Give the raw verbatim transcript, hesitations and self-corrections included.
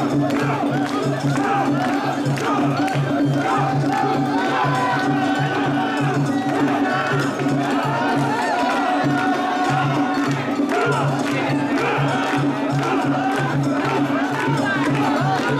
は